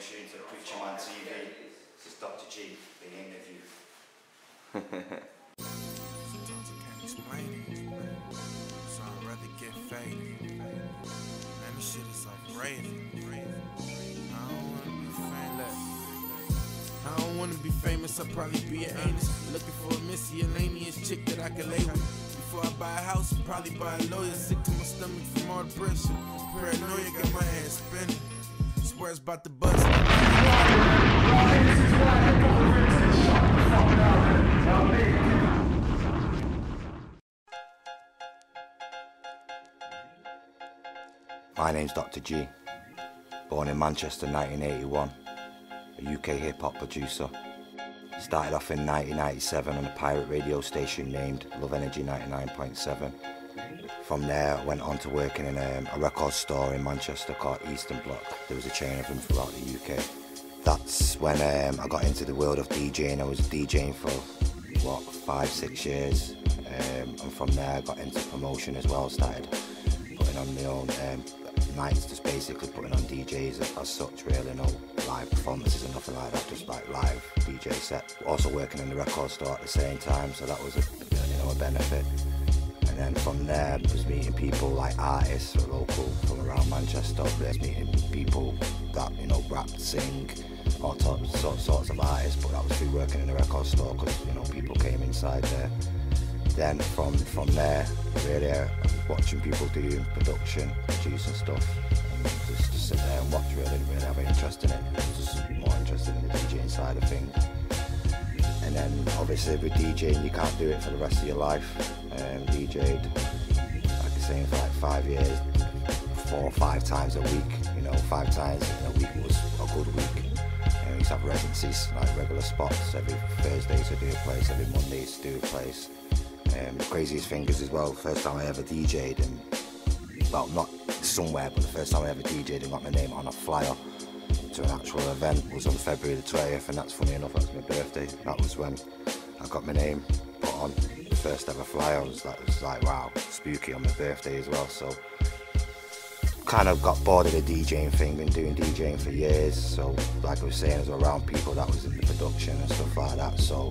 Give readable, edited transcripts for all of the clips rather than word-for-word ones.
tunes that put you on TV. This is Dr. G being interviewed. Sometimes I can't explain it, so I'd rather get faded. Man, this shit is like braided. I don't wanna be famous, I'll probably be an anus. Looking for a miscellaneous chick that I can lay with. Before I buy a house, I'll probably buy a lawyer. Sick to my stomach from all the pressure. Paranoia got my head spinning. Swear it's about to bust. My name's Dr. G. Born in Manchester 1981. A UK hip-hop producer. Started off in 1997 on a pirate radio station named Love Energy 99.7. From there I went on to working in a record store in Manchester called Eastern Bloc. There was a chain of them throughout the UK. That's when I got into the world of DJing. I was DJing for, what, 5-6 years. And from there I got into promotion as well. Started putting on my own nights, just basically putting on DJs as such, really. No live performances or nothing like that, just like live DJ set. Also working in the record store at the same time, so that was a benefit. And then from there I was meeting people like artists or local from around Manchester. I was meeting people that rap, sing, all sorts of artists, but that was through working in the record store, because people came inside there. Then from there, really watching people doing production, producing stuff, and just sit there and watch, really. Didn't really have an interest in it. I was just more interested in the DJing side of things. And then obviously with DJing, you can't do it for the rest of your life. DJed, like I say, for like 5 years, 4 or 5 times a week. 5 times in a week was a good week. We used to have residencies, like regular spots. Every Thursday to do a place, every Monday to do a place. The craziest thing is as well, first time I ever DJed, and well, not somewhere, but the first time I ever DJed and got my name on a flyer to an actual event was on February the 20th, and that's funny enough, that's my birthday. That was when I got my name put on the first ever flyer. That was like, wow, spooky on my birthday as well. So kind of got bored of the DJing thing, been doing DJing for years, so like I was saying, I was around people that was in the production and stuff like that, so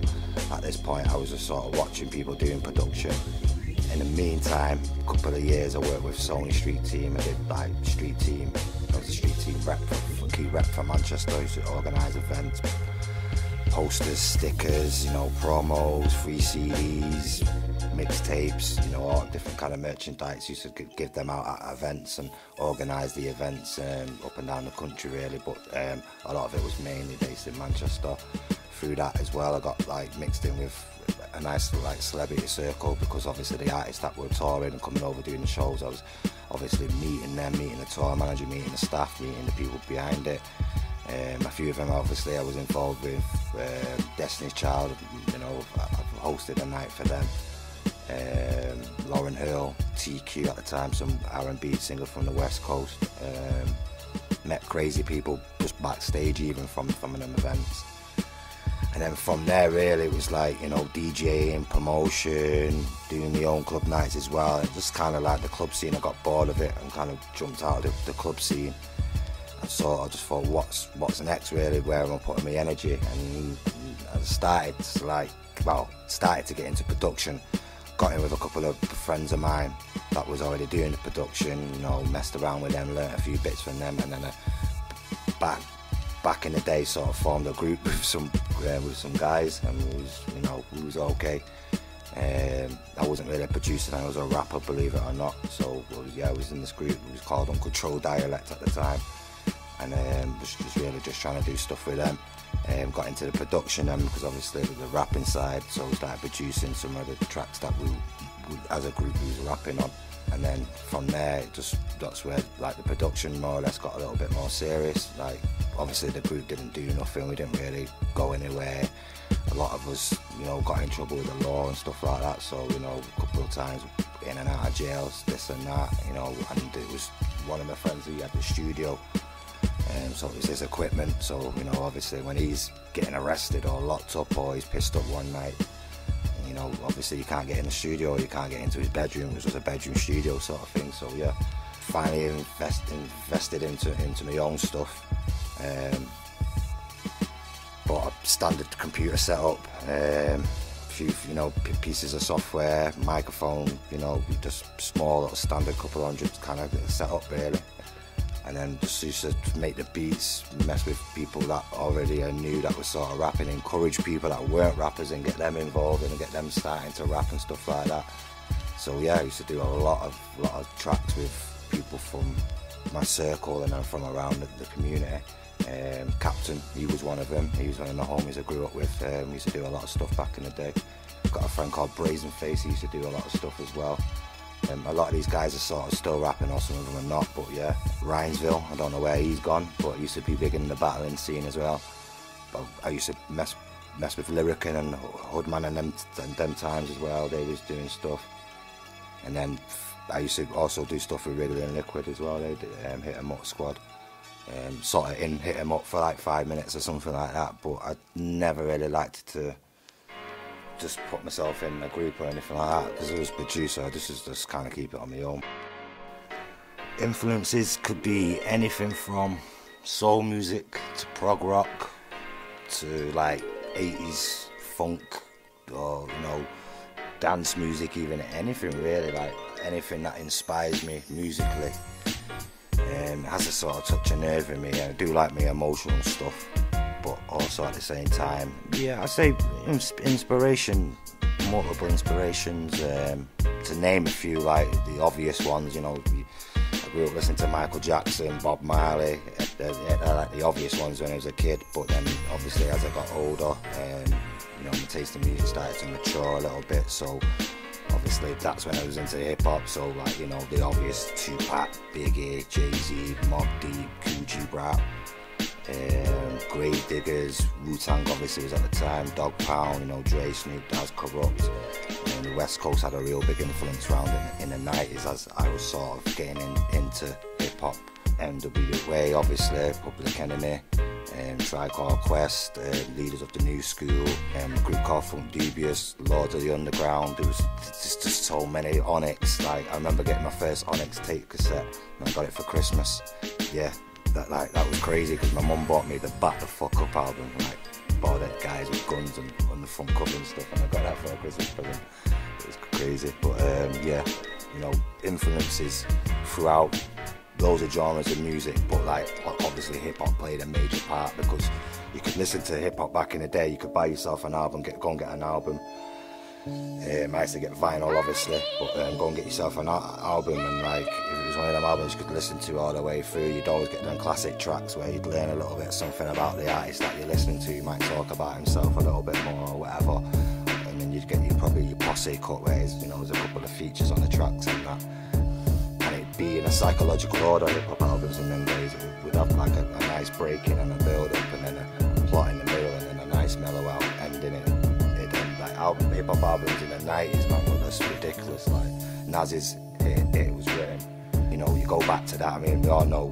at this point I was just sort of watching people doing production. In the meantime, a couple of years I worked with Sony Street Team. I did like Street Team, I was a Street Team rep, key rep for Manchester. I used to organise events, posters, stickers, promos, free CDs, mixtapes, all different kind of merchandise. Used to give them out at events and organise the events up and down the country, really. But a lot of it was mainly based in Manchester. Through that as well, I got like mixed in with a nice like celebrity circle, because obviously the artists that were touring and coming over doing the shows, I was obviously meeting them, meeting the tour manager, meeting the staff, meeting the people behind it. A few of them obviously I was involved with. Destiny's Child, I've hosted a night for them. Lauren Hill, TQ at the time, some R&B singer from the West Coast. Met crazy people just backstage, even from them events. And then from there, really, it was like, DJing, promotion, doing my own club nights as well. It just kind of like the club scene, I got bored of it and kind of jumped out of the club scene. And so I just thought, what's next, really? Where am I putting my energy? And I started to get into production. Got in with a couple of friends of mine that was already doing the production, messed around with them, learnt a few bits from them, and then back in the day sort of formed a group with some guys, and it was okay. I wasn't really a producer, I was a rapper, believe it or not, so I was in this group. It was called Uncontrolled Dialect at the time, and was just really just trying to do stuff with them. Got into the production because obviously with the rapping side, so we started producing some of the tracks that we as a group we was rapping on, and then from there that's where like the production more or less got a little bit more serious. Like obviously the group didn't do nothing, we didn't really go anywhere. A lot of us got in trouble with the law and stuff like that, so a couple of times in and out of jails, this and that, and it was one of my friends who had the studio. So it was his equipment, so obviously when he's getting arrested or locked up or he's pissed up one night, obviously you can't get in the studio, you can't get into his bedroom, which was a bedroom studio sort of thing. So yeah, finally invested into my own stuff. standard computer setup, few, you know, pieces of software, microphone, you know, just small little standard couple hundred kind of setup really. And then just used to make the beats, mess with people that already I knew that was sort of rapping, encourage people that weren't rappers and get them involved and get them starting to rap and stuff like that. So yeah, I used to do a lot of tracks with people from my circle and then from around the community. Captain, he was one of them. He was one of the homies I grew up with. We used to do a lot of stuff back in the day. I've got a friend called Brazenface. He used to do a lot of stuff as well. A lot of these guys are sort of still rapping, or some of them are not, but yeah. Rhinesville, I don't know where he's gone, but he used to be big in the battling scene as well. But I used to mess with Lyrican and Hoodman and them times as well. They was doing stuff. And then I used to also do stuff with Wrigley and Liquid as well. They did, Hit 'Em Up Squad. Sort of Hit 'Em Up for like 5 minutes or something like that, but I never really liked to just put myself in a group or anything like that, because I was a producer. I just kind of keep it on my own. Influences could be anything from soul music to prog rock to like 80s funk, or you know, dance music, even anything really, like anything that inspires me musically. It has a sort of touch of nerve in me, and I do like my emotional stuff, but also at the same time, yeah, I say inspiration, multiple inspirations, to name a few, like the obvious ones, you know, I grew up listening to Michael Jackson, Bob Marley, they're like the obvious ones when I was a kid, but then obviously as I got older, you know, my taste in music started to mature a little bit, so obviously that's when I was into hip-hop, so like, you know, the obvious Tupac, Biggie, Jay-Z, Mobb Deep, Gucci Rap, Greyt Diggers, Wu Tang obviously was at the time, Dog Pound, you know, Dre, Snoop, Daz, Corrupt. And the West Coast had a real big influence around in the 90s as I was sort of getting into hip-hop. MWA obviously, Public Enemy, Tri-Car Quest, Leaders of the New School, a group called Dubious, Lords of the Underground. There was just so many. Onyx, like I remember getting my first Onyx tape cassette and I got it for Christmas. Yeah, that was crazy because my mum bought me the Back the Fuck Up album, like all that guys with guns and on the front cover and stuff, and I got that for a Christmas present. It was crazy, but yeah, you know, influences throughout. Loads of genres of music, but like obviously hip-hop played a major part, because you could listen to hip-hop back in the day, you could buy yourself an album, go and get an album. I used to get vinyl obviously, but go and get yourself an album, and like if it was one of them albums you could listen to all the way through, you'd always get them classic tracks where you'd learn a little bit something about the artist that you're listening to. You might talk about himself a little bit more or whatever, and then you'd get probably your posse cut where, you know, there's a couple of features on the tracks and that. Be in a psychological order, hip-hop albums in them days would have like a nice break-in and a build-up and then a plot in the middle and then a nice mellow out ending it. Like hip-hop albums in the 90s, man, well, that's ridiculous. Like Nas's It Was Written, you know, you go back to that. I mean, we all know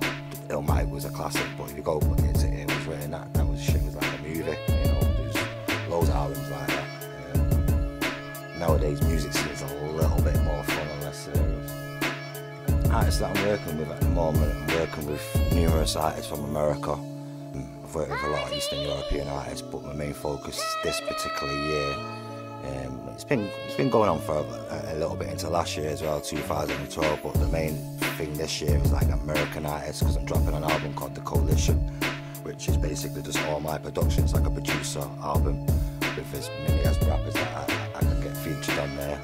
Illmatic was a classic, but if you go back to It Was Written, that shit was like a movie, you know. There's loads of albums like that. Nowadays music seems a little bit more fun and less serious. Artists that I'm working with at the moment, I'm working with numerous artists from America. I've worked with a lot of Eastern European artists, but my main focus this particular year, it's been going on for a little bit into last year as well, 2012, but the main thing this year is like American artists, because I'm dropping an album called The Coalition, which is basically just all my production. It's like a producer album with as many as rappers that I could get featured on there.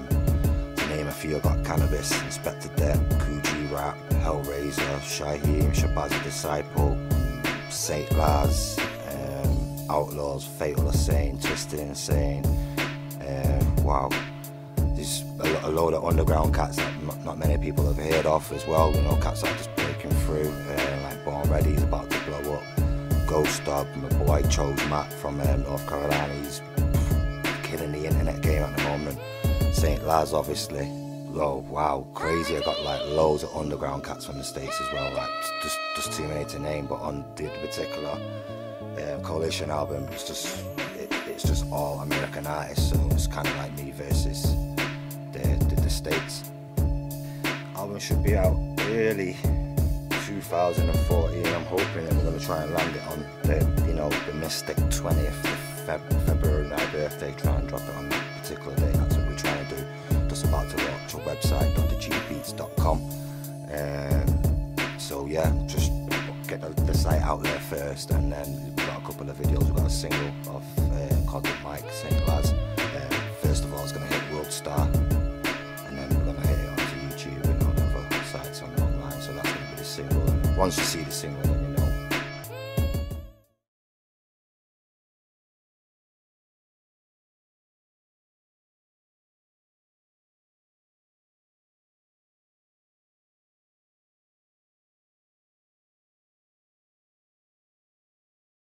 A few, I got Canibus, Inspectah Deck, Kool G Rap, Hell Razah, Shaheem, Shabazz Disciple, St. Laz, Outlawz, Fatal Insane, Twisted Insane. Wow, there's a load of underground cats that not many people have heard of as well. You know, cats that are just breaking through, like Born Ready, he's about to blow up. Ghost Dog, my boy Chose Matt from North Carolina, he's killing the internet game at the moment. St. Laz, obviously. Oh, wow, crazy. I got like loads of underground cats from the States as well, like just too many to name, but on the particular Coalition album, it's just all American artists, so it's kind of like me versus the States. Album should be out early 2014. I'm hoping that we're going to try and land it on the, you know, the mystic 20th. February now, birthday, try and drop it on that particular day. That's what we're trying to do. Just about to launch a website, drgbeats.com. So yeah, just get the site out there first, and then we've got a couple of videos. We've got a single of Cod and Mike, St. Laz. First of all, it's going to hit World Star, and then we're going to hit it onto YouTube and on other sites online. So that's going to be the single. And once you see the single,